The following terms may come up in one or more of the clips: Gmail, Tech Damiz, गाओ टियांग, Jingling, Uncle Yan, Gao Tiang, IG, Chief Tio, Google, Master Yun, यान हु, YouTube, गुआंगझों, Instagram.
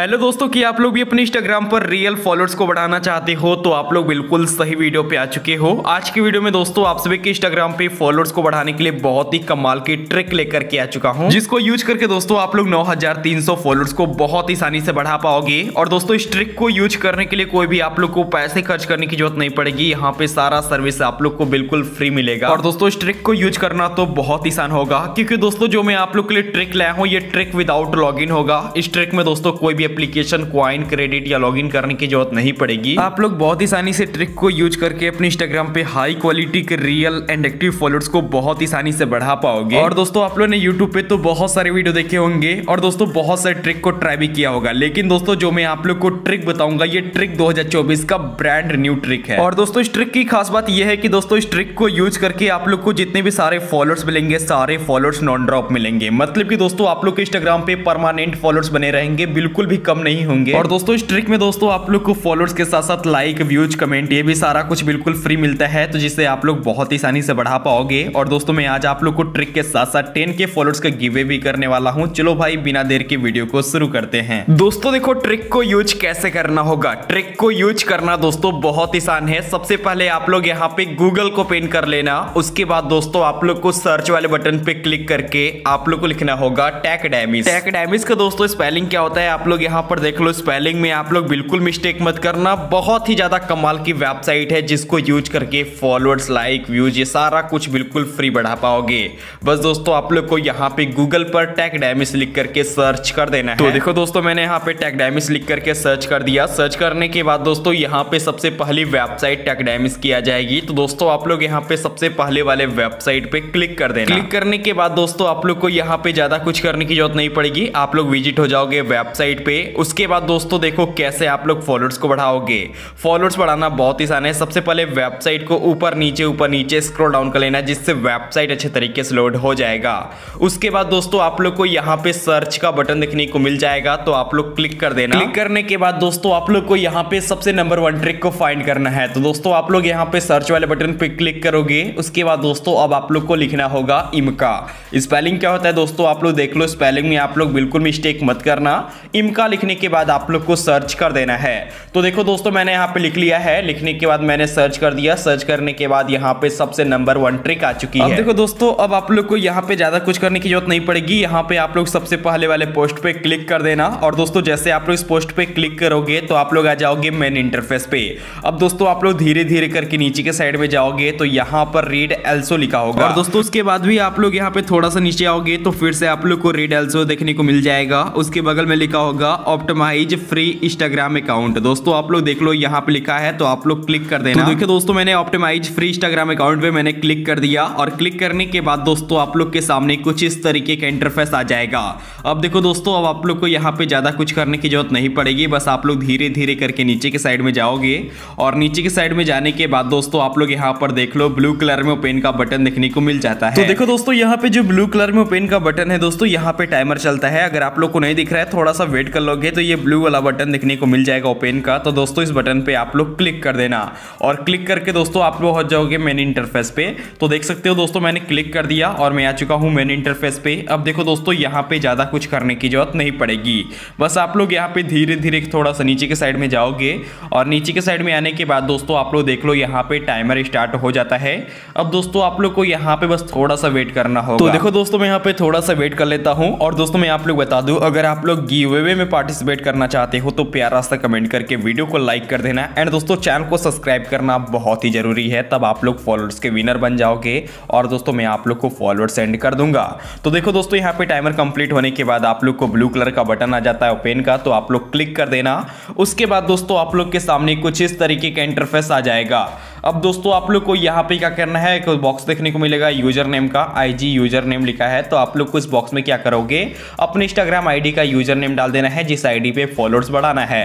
Hello दोस्तों, कि आप लोग भी अपने इंस्टाग्राम पर रियल फॉलोअर्स को बढ़ाना चाहते हो तो आप लोग बिल्कुल सही वीडियो पे आ चुके हो। आज की वीडियो में दोस्तों आप सभी के इंस्टाग्राम पे फॉलोअर्स को बढ़ाने के लिए बहुत ही कमाल की ट्रिक लेकर के आ चुका हूं, जिसको यूज करके दोस्तों आप लोग 9300 फॉलोअर्स को बहुत आसानी से बढ़ा पाओगे। और दोस्तों इस ट्रिक को यूज करने के लिए कोई भी आप लोग को पैसे खर्च करने की जरूरत नहीं पड़ेगी, यहाँ पे सारा सर्विस आप लोग को बिल्कुल फ्री मिलेगा। और दोस्तों इस ट्रिक को यूज करना तो बहुत आसान होगा, क्योंकि दोस्तों जो मैं आप लोग के लिए ट्रिक लाया हूँ ये ट्रिक विदाउट लॉग इन होगा। इस ट्रिक में दोस्तों कोई एप्लीकेशन, क्वाइन, क्रेडिट या लॉगिन करने की जरूरत नहीं पड़ेगी। आप लोग बहुत ही आसानी से ट्रिक को यूज करके अपने इंस्टाग्राम पे हाई क्वालिटी के रियल एंड एक्टिव फॉलोअर्स को बहुत ही आसानी से बढ़ा पाओगे। और दोस्तों आप लोग ने यूट्यूब पे तो बहुत सारे वीडियो देखे होंगे और दोस्तों बहुत सारे ट्रिक को ट्राई भी किया होगा, लेकिन दोस्तों जो मैं आप लोग को ट्रिक बताऊंगा ये ट्रिक 2024 का ब्रांड न्यू ट्रिक है। और दोस्तों इस ट्रिक की खास बात यह है कि दोस्तों इस ट्रिक को यूज करके आप लोग को जितने भी सारे फॉलोअर्स मिलेंगे सारे फॉलोअर्स नॉन ड्रॉप मिलेंगे, मतलब कि दोस्तों आप लोग के इंस्टाग्राम पे परमानेंट फॉलोअर्स बने रहेंगे, बिल्कुल भी कम नहीं होंगे। और दोस्तों इस ट्रिक में दोस्तों आप लोग को फॉलोअर्स के साथ साथ लाइक, व्यूज, कमेंट ये भी सारा कुछ बिल्कुल फ्री मिलता है, तो जिससे आप लोग बहुत ही आसानी से बढ़ा पाओगे। और दोस्तों मैं आज आप लोग को ट्रिक के साथ साथ 10K फॉलोअर्स का गिवे भी करने वाला हूँ। चलो भाई बिना देर के वीडियो को शुरू करते हैं। दोस्तों देखो ट्रिक को यूज कैसे करना होगा। ट्रिक को यूज करना दोस्तों बहुत आसान है। सबसे पहले आप लोग यहाँ पे गूगल को पिन कर लेना, उसके बाद दोस्तों आप लोग को सर्च वाले बटन पे क्लिक करके आप लोग को लिखना होगा टेक डैमिज। टेक डैमिज का दोस्तों स्पेलिंग क्या होता है आप लोग यहाँ पर देख लो। स्पेलिंग में आप लोग बिल्कुल मिस्टेक मत करना, बहुत ही ज्यादा कमाल की वेबसाइट है जिसको यूज करके फॉलोअर्स, लाइक, व्यूज ये सारा कुछ बिल्कुल फ्री बढ़ा पाओगे। बस दोस्तों आप लोग को यहाँ पे गूगल पर टेक डैमिज लिख करके सर्च कर देना है। तो देखो दोस्तों मैंने यहाँ पे टेक डैमिज लिख करके सर्च कर दिया। सर्च करने के बाद दोस्तों यहाँ पे सबसे पहली वेबसाइट टेक डैमिज की आ जाएगी। तो दोस्तों आप लोग यहाँ पे सबसे पहले वाले वेबसाइट पे क्लिक कर देना। क्लिक करने के बाद दोस्तों आप लोग को यहाँ पे ज्यादा कुछ करने की जरूरत नहीं पड़ेगी, आप लोग विजिट हो जाओगे वेबसाइट पे। उसके बाद दोस्तों देखो कैसे आप लोग फॉलोअर्स को बढ़ाओगे। फॉलोअर्स बढ़ाना बहुत ही आसान है। सबसे पहले वेबसाइट को ऊपर नीचे स्क्रॉल डाउन कर लेना, जिससे वेबसाइट अच्छे तरीके से लोड हो जाएगा। उसके बाद दोस्तों आप लोग को यहाँ पे सर्च का बटन देखने को मिल जाएगा, तो आप लोग क्लिक कर देना। क्लिक करने के बाद दोस्तों आप लोग को यहाँ पे सबसे नंबर 1 ट्रिक को फाइंड करना है। तो दोस्तों आप लोग यहाँ पे सर्च वाले बटन पे क्लिक करोगे। उसके बाद दोस्तों अब आप लोग को लिखना होगा इमका। स्पेलिंग क्या होता है दोस्तों आप लोग देख लो। स्पेलिंग में आप लोग बिल्कुल मिस्टेक मत करना। इमका लिखने के बाद आप लोग को सर्च कर देना है। तो देखो दोस्तों मैंने यहाँ पे लिख लिया है। लिखने के बाद मैंने सर्च कर दिया। सर्च करने के बाद यहाँ पे सबसे नंबर 1 ट्रिक आ चुकी है। देखो दोस्तों अब आप लोग को यहाँ पे ज्यादा कुछ करने की जरूरत नहीं पड़ेगी। यहाँ पे आप लोग सबसे पहले वाले पोस्ट पे क्लिक कर देना। और दोस्तों जैसे आप लोग इस पोस्ट पे क्लिक करोगे तो आप लोग आ जाओगे मेन इंटरफेस पे। अब दोस्तों आप लोग धीरे धीरे करके नीचे के साइड में जाओगे तो यहाँ पर रीड एल्सो लिखा होगा। और दोस्तों उसके बाद भी आप लोग यहाँ पे थोड़ा सा नीचे आओगे तो फिर से आप लोग को रीड एल्सो देखने को मिल जाएगा। उसके बगल में लिखा होगा ऑप्टिमाइज फ्री इंस्टाग्राम अकाउंट। दोस्तों आप लोग देख लो यहाँ पे लिखा है, तो आप लोग क्लिक कर देना। तो देखिए दोस्तों मैंने ऑप्टिमाइज फ्री इंस्टाग्राम अकाउंट पे मैंने क्लिक कर दिया। और क्लिक करने के बाद दोस्तों आप लोग के सामने कुछ इस तरीके का इंटरफेस आ जाएगा। अब देखो दोस्तों अब आप लोग को यहाँ पे ज्यादा कुछ करने की जरूरत नहीं पड़ेगी। बस आप लोग धीरे धीरे करके नीचे के साइड में जाओगे। और नीचे के साइड में जाने के बाद दोस्तों आप लोग यहाँ पर देख लो ब्लू कलर में ओपन का बटन देखने को मिल जाता है। तो देखो दोस्तों यहाँ पे जो ब्लू कलर में ओपन का बटन है दोस्तों यहाँ पे टाइमर चलता है। अगर आप लोग को नहीं दिख रहा है थोड़ा सा वेट कर लोगे तो ये ब्लू वाला बटन दिखने को मिल जाएगा ओपन का। तो दोस्तों इस बटन पे आप लोग क्लिक कर देना। और क्लिक करके दोस्तों आप लोग हो जाओगे मेन इंटरफेस पे। तो देख सकते हो दोस्तों मैंने क्लिक कर दिया और मैं आ चुका हूं मेन इंटरफेस पे। अब देखो दोस्तों यहाँ पे ज्यादा कुछ करने की जरूरत नहीं पड़ेगी। बस आप लोग यहाँ पे धीरे धीरे थोड़ा सा नीचे के साइड में जाओगे। और नीचे के साइड में आने के बाद दोस्तों आप लोग देख लो यहाँ पे टाइमर स्टार्ट हो जाता है। अब दोस्तों आप लोग को यहाँ पे बस थोड़ा सा वेट करना होगा। तो देखो दोस्तों मैं यहाँ पे थोड़ा सा वेट कर लेता हूँ। और दोस्तों मैं आप लोग बता दूं, अगर आप लोग गिव अवे में पार्टिसिपेट करना चाहते हो तो प्यारा सा कमेंट करके वीडियो को लाइक कर देना। एंड दोस्तों चैनल को सब्सक्राइब करना बहुत ही जरूरी है, तब आप लोग फॉलोअर्स के विनर बन जाओगे। और दोस्तों मैं आप लोग को फॉलोअर्स सेंड कर दूंगा। तो देखो दोस्तों यहाँ पे टाइमर कंप्लीट होने के बाद आप लोग को ब्लू कलर का बटन आ जाता है ओपन का, तो आप लोग क्लिक कर देना। उसके बाद दोस्तों आप लोग के सामने कुछ इस तरीके का इंटरफेस आ जाएगा। अब दोस्तों आप लोग को यहाँ पे क्या करना है, एक बॉक्स देखने को मिलेगा यूजर नेम का। IG यूजर नेम लिखा है, तो आप लोग को इस बॉक्स में क्या करोगे अपने इंस्टाग्राम ID का यूजर नेम डाल देना है, जिस ID पे फॉलोअर्स बढ़ाना है।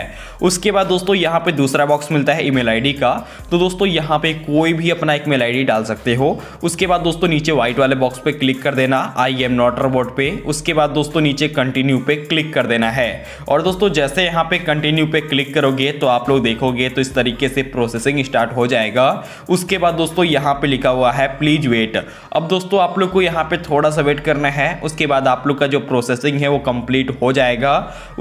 उसके बाद दोस्तों यहाँ पे दूसरा बॉक्स मिलता है ईमेल ID का। तो दोस्तों यहाँ पे कोई भी अपना ईमेल ID डाल सकते हो। उसके बाद दोस्तों नीचे व्हाइट वाले बॉक्स पे क्लिक कर देना, I am not robot पे। उसके बाद दोस्तों नीचे कंटिन्यू पे क्लिक कर देना है। और दोस्तों जैसे यहाँ पे कंटिन्यू पे क्लिक करोगे तो आप लोग देखोगे तो इस तरीके से प्रोसेसिंग स्टार्ट हो जाएगा। लिखा। उसके बाद दोस्तों यहाँ पे लिखा हुआ है प्लीज वेट। अब दोस्तों आप लोग को यहाँ पे थोड़ा सा वेट करना है, उसके बाद आप लोग का जो प्रोसेसिंग है वो कंप्लीट हो जाएगा।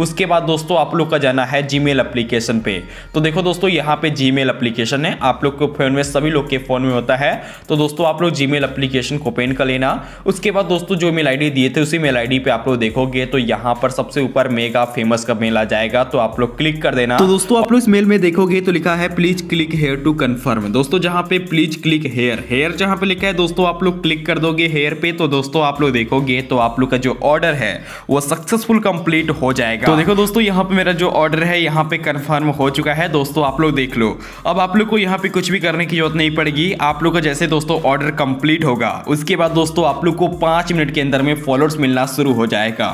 उसके बाद दोस्तों आप लोग का जाना है जीमेल एप्लीकेशन पे। तो देखो दोस्तों यहाँ पे जीमेल एप्लीकेशन है, आप लोग के फोन में, सभी लोग के फोन में होता है। तो दोस्तों आप लोग जीमेल एप्लीकेशन को ओपन कर लेना। उसके बाद दोस्तों जो मेल आईडी दिए थे उसी मेल आईडी पे आप लोग देखोगे तो यहाँ पर सबसे ऊपर मेगा फेमस का मेल आ जाएगा, तो आप लोग क्लिक कर देना। तो दोस्तों आप लोग इस मेल में देखोगे तो लिखा है please click here to confirm. दोस्तों जहाँ पे प्लीज क्लिक हेयर जहाँ पे लिखा है दोस्तों आप लोग क्लिक कर दोगे हेयर पे, तो दोस्तों आप लोग देखोगे तो आप लोग का जो ऑर्डर है वो सक्सेसफुल कंप्लीट हो जाएगा। तो देखो दोस्तों यहाँ पे मेरा जो ऑर्डर है यहाँ पे कंफर्म हो चुका है। दोस्तों आप लोग देख लो, अब आप लोग को यहाँ पे कुछ भी करने की जरूरत नहीं पड़ेगी। आप लोग का जैसे दोस्तों ऑर्डर कंप्लीट होगा उसके बाद दोस्तों आप लोग को 5 मिनट के अंदर में फॉलोअर्स मिलना शुरू हो जाएगा।